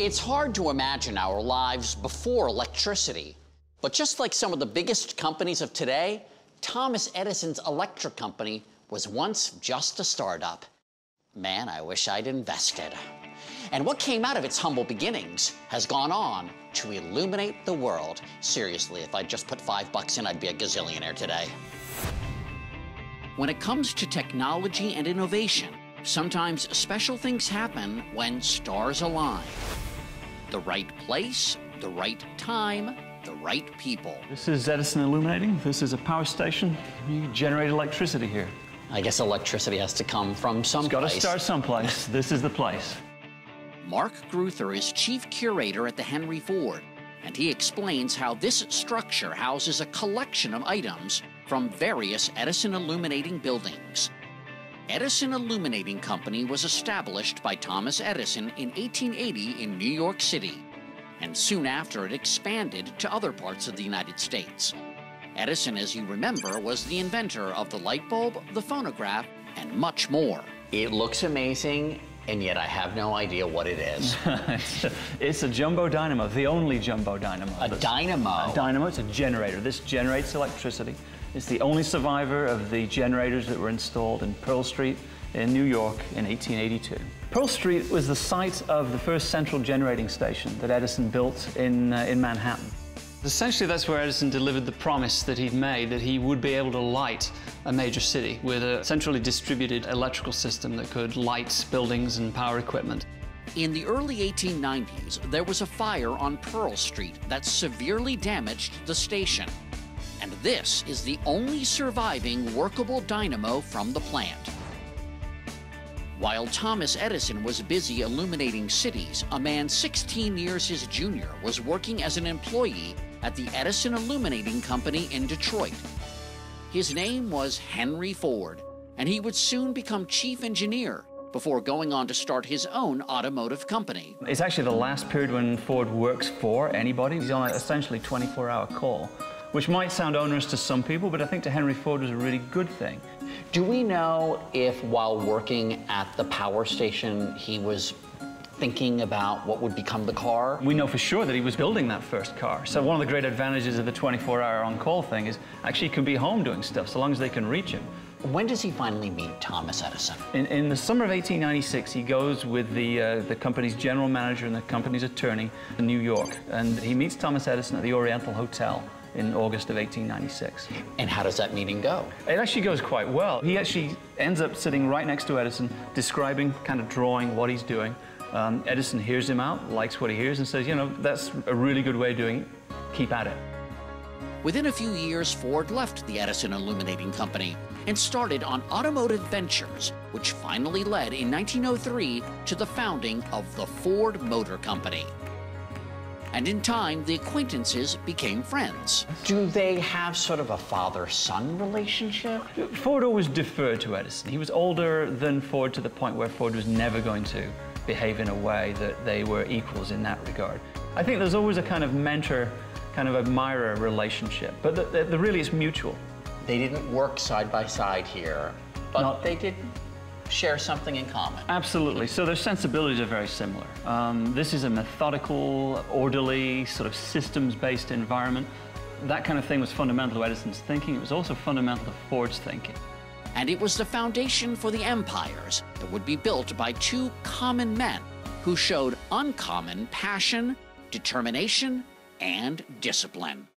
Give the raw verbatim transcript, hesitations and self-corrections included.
It's hard to imagine our lives before electricity. But just like some of the biggest companies of today, Thomas Edison's electric company was once just a startup. Man, I wish I'd invested. And what came out of its humble beginnings has gone on to illuminate the world. Seriously, if I just put five bucks in, I'd be a gazillionaire today. When it comes to technology and innovation, sometimes special things happen when stars align. The right place, the right time, the right people. This is Edison Illuminating. This is a power station. You generate electricity here. I guess electricity has to come from someplace. It's got to start someplace. This is the place. Mark Gruther is chief curator at the Henry Ford, and he explains how this structure houses a collection of items from various Edison illuminating buildings. Edison Illuminating Company was established by Thomas Edison in eighteen eighty in New York City, and soon after it expanded to other parts of the United States. Edison, as you remember, was the inventor of the light bulb, the phonograph, and much more. It looks amazing. And yet I have no idea what it is. it's, a, it's a jumbo dynamo, the only jumbo dynamo. A dynamo? A dynamo, it's a generator. This generates electricity. It's the only survivor of the generators that were installed in Pearl Street in New York in eighteen eighty-two. Pearl Street was the site of the first central generating station that Edison built in, uh, in Manhattan. Essentially, that's where Edison delivered the promise that he'd made, that he would be able to light a major city with a centrally distributed electrical system that could light buildings and power equipment. In the early eighteen nineties, there was a fire on Pearl Street that severely damaged the station. And this is the only surviving workable dynamo from the plant. While Thomas Edison was busy illuminating cities, a man sixteen years his junior was working as an employee at the Edison Illuminating Company in Detroit. His name was Henry Ford, and he would soon become chief engineer before going on to start his own automotive company. It's actually the last period when Ford works for anybody. He's on essentially a twenty-four hour call, which might sound onerous to some people, but I think to Henry Ford was a really good thing. Do we know if, while working at the power station, he was thinking about what would become the car? We know for sure that he was building that first car. So one of the great advantages of the twenty-four hour on-call thing is actually he can be home doing stuff, so long as they can reach him. When does he finally meet Thomas Edison? In, in the summer of eighteen ninety-six, he goes with the, uh, the company's general manager and the company's attorney in New York, and he meets Thomas Edison at the Oriental Hotel in August of eighteen ninety-six. And how does that meeting go? It actually goes quite well. He actually ends up sitting right next to Edison, describing, kind of drawing what he's doing. Um, Edison hears him out, likes what he hears, and says, you know, that's a really good way of doing it. Keep at it. Within a few years, Ford left the Edison Illuminating Company and started on Automotive Ventures, which finally led in nineteen oh three to the founding of the Ford Motor Company. And in time, the acquaintances became friends. Do they have sort of a father-son relationship? Ford always deferred to Edison. He was older than Ford to the point where Ford was never going to behave in a way that they were equals in that regard. I think there's always a kind of mentor, kind of admirer relationship, but the, the, the really it's mutual. They didn't work side by side here, but Not they did share something in common. Absolutely. So their sensibilities are very similar. Um, this is a methodical, orderly, sort of systems-based environment. That kind of thing was fundamental to Edison's thinking. It was also fundamental to Ford's thinking. And it was the foundation for the empires that would be built by two common men who showed uncommon passion, determination, and discipline.